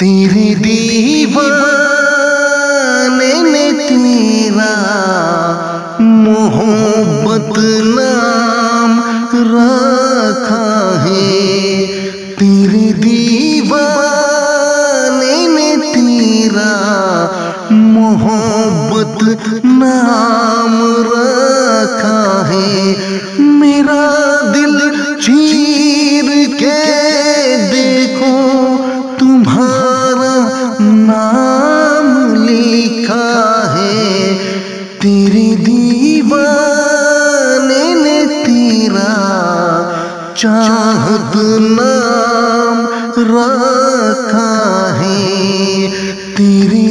तेरे दीवाने ने तेरा मोहब्बत नाम रखा है। तेरे दीवाने ने तेरा मोहब्बत नाम रखा है। मेरा दिल चीर के देखो तुम्हारा नाम लिखा है। तेरे दीवाने ने तेरा चाहत नाम रखा है। तेरे